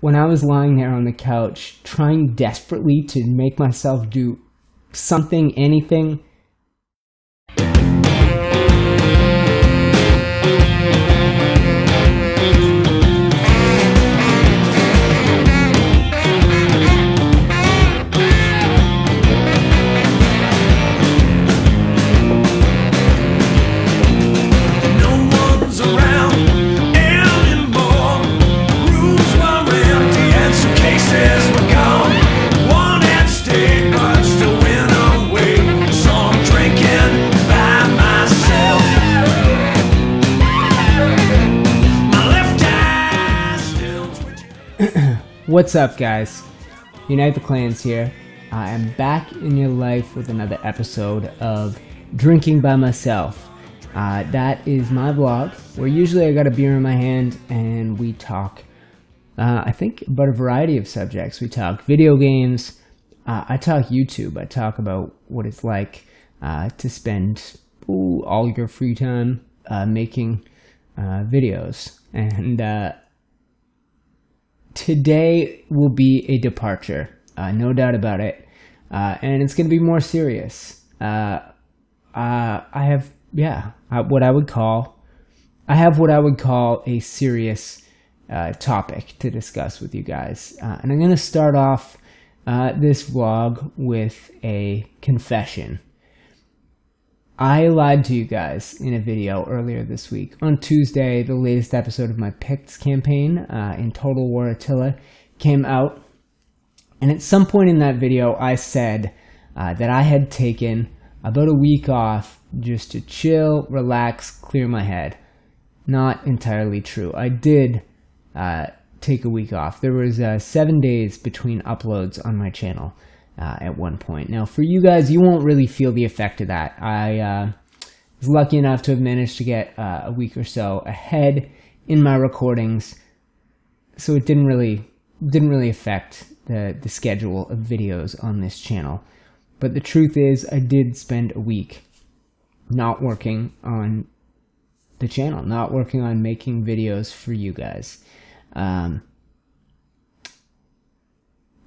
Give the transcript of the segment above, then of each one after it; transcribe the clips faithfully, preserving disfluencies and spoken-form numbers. When I was lying there on the couch, trying desperately to make myself do something, anything, what's up, guys? Unite the Clans here. I am back in your life with another episode of Drinking By Myself. Uh, that is my vlog, where usually I got a beer in my hand and we talk, uh, I think, about a variety of subjects. We talk video games, uh, I talk YouTube, I talk about what it's like uh, to spend ooh, all your free time uh, making uh, videos. And uh, today will be a departure, uh, no doubt about it, uh, and it's going to be more serious. Uh, uh, I have, yeah, uh, what I would call, I have what I would call a serious uh, topic to discuss with you guys, uh, and I'm going to start off uh, this vlog with a confession. I lied to you guys in a video earlier this week. On Tuesday, the latest episode of my PICTS campaign uh, in Total War Attila came out. And at some point in that video, I said uh, that I had taken about a week off just to chill, relax, clear my head. Not entirely true. I did uh, take a week off. There was uh, seven days between uploads on my channel. Uh, at one point. Now for you guys, you won't really feel the effect of that. I uh, was lucky enough to have managed to get uh, a week or so ahead in my recordings, so it didn't really didn't really affect the, the schedule of videos on this channel. But the truth is, I did spend a week not working on the channel, not working on making videos for you guys. Um,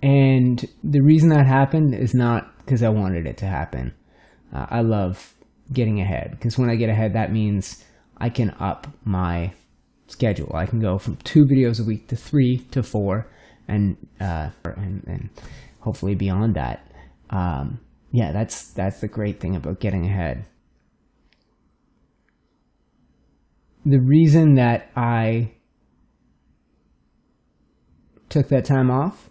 And the reason that happened is not because I wanted it to happen. Uh, I love getting ahead, because when I get ahead, that means I can up my schedule. I can go from two videos a week to three to four, and uh, and, and hopefully beyond that. Um, yeah, that's that's the great thing about getting ahead. The reason that I took that time off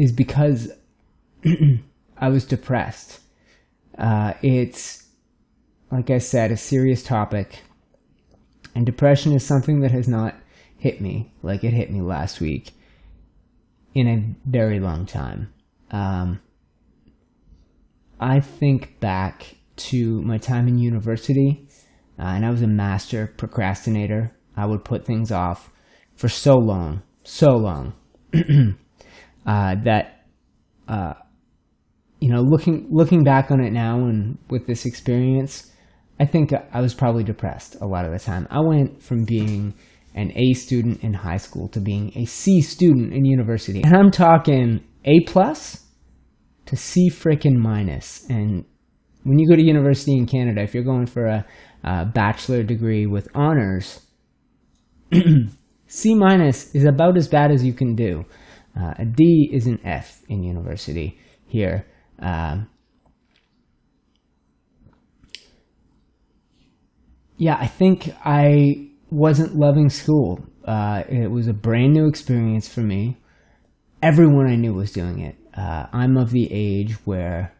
is because I was depressed. Uh, it's, like I said, a serious topic. And depression is something that has not hit me like it hit me last week in a very long time. Um, I think back to my time in university, uh, and I was a master procrastinator. I would put things off for so long, so long. Uh, that, uh, you know, looking looking back on it now and with this experience, I think I was probably depressed a lot of the time. I went from being an A student in high school to being a C student in university. And I'm talking A plus to C frickin' minus. And when you go to university in Canada, if you're going for a, a bachelor degree with honors, C minus is about as bad as you can do. Uh, a D is an F in university here. Um, yeah, I think I wasn't loving school. Uh, it was a brand new experience for me. Everyone I knew was doing it. Uh, I'm of the age where,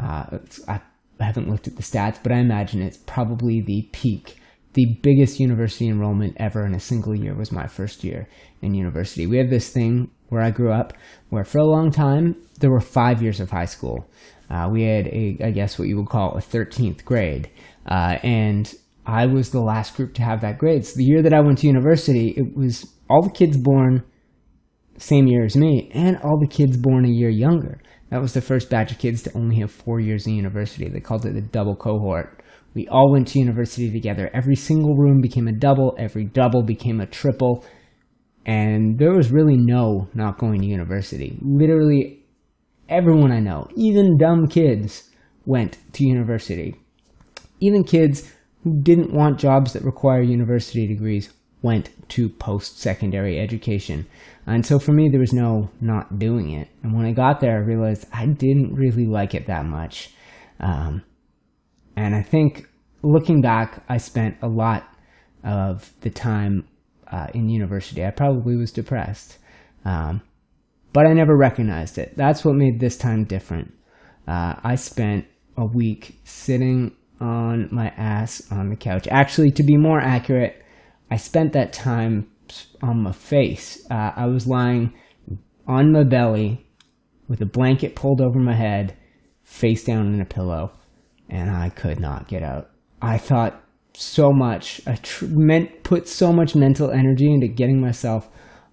uh, I haven't looked at the stats, but I imagine it's probably the peak. The biggest university enrollment ever in a single year was my first year in university. We have this thing where I grew up where for a long time, there were five years of high school. Uh, we had, a, I guess, what you would call a thirteenth grade. Uh, and I was the last group to have that grade. So the year that I went to university, it was all the kids born same year as me and all the kids born a year younger. That was the first batch of kids to only have four years in university. They called it the double cohort, We all went to university together. Every single room became a double. Every double became a triple. And there was really no not going to university. Literally everyone I know, even dumb kids, went to university. Even kids who didn't want jobs that require university degrees went to post-secondary education. And so for me, there was no not doing it. And when I got there, I realized I didn't really like it that much. Um, and I think looking back, I spent a lot of the time uh, in university. I probably was depressed, um, but I never recognized it. That's what made this time different. Uh, I spent a week sitting on my ass on the couch. Actually, to be more accurate, I spent that time on my face. Uh, I was lying on my belly with a blanket pulled over my head, face down in a pillow, and I could not get out. I thought so much, I tr meant, put so much mental energy into getting myself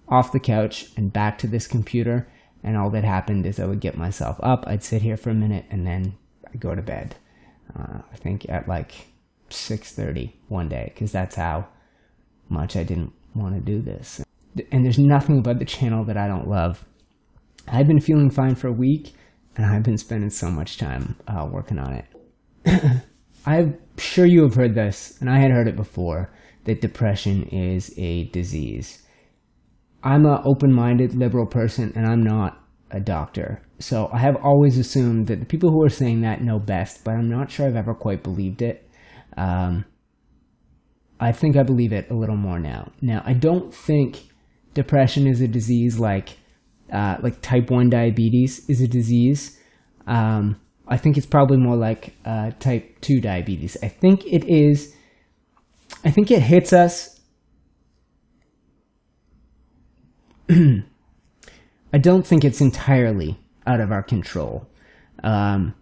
off the couch and back to this computer, and all that happened is I would get myself up, I'd sit here for a minute, and then I'd go to bed. Uh, I think at like six thirty one day, because that's how much I didn't want to do this. And there's nothing about the channel that I don't love. I've been feeling fine for a week, and I've been spending so much time uh, working on it. I'm sure you have heard this, and I had heard it before, that depression is a disease. I'm an open-minded liberal person, and I'm not a doctor. So I have always assumed that the people who are saying that know best, but I'm not sure I've ever quite believed it. Um, I think I believe it a little more now. Now, I don't think depression is a disease like uh, like type one diabetes is a disease. Um, I think it's probably more like uh, type two diabetes. I think it is, I think it hits us. I don't think it's entirely out of our control. Um,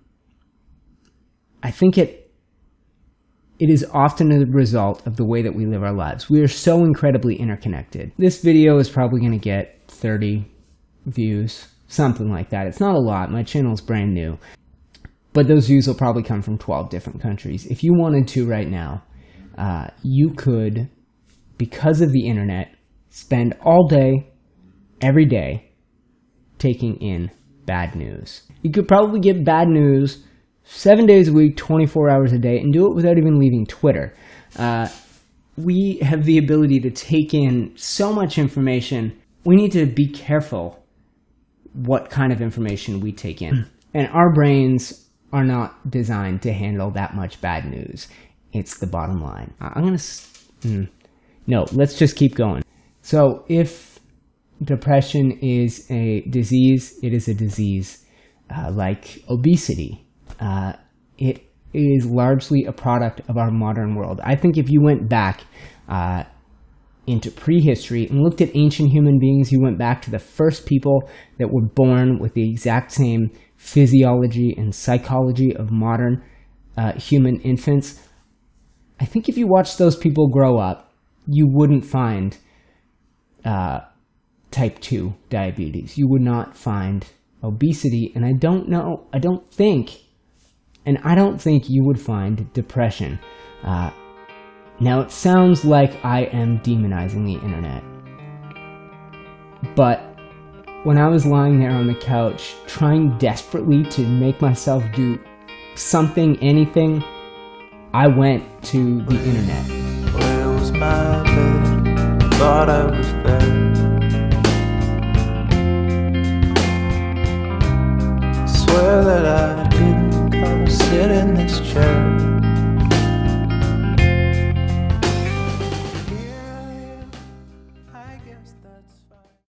I think it It is often a result of the way that we live our lives. We are so incredibly interconnected. This video is probably going to get thirty views, something like that. It's not a lot. My channel's brand new. But those views will probably come from twelve different countries. If you wanted to right now, uh, you could, because of the internet, spend all day, every day, taking in bad news. You could probably get bad news seven days a week, twenty-four hours a day, and do it without even leaving Twitter. Uh, we have the ability to take in so much information. We need to be careful what kind of information we take in. And our brains are not designed to handle that much bad news. It's the bottom line. I'm gonna... Mm, no, let's just keep going. So if depression is a disease, it is a disease uh, like obesity. Uh, it is largely a product of our modern world. I think if you went back uh, into prehistory and looked at ancient human beings, you went back to the first people that were born with the exact same physiology and psychology of modern uh, human infants. I think if you watched those people grow up, you wouldn't find uh, type two diabetes. You would not find obesity, and I don't know, I don't think And I don't think you would find depression. Uh, now, it sounds like I am demonizing the internet. But when I was lying there on the couch, trying desperately to make myself do something, anything, I went to the internet. Where was my bed? I thought I was dead. I swear that I didn't. Sit in this chair.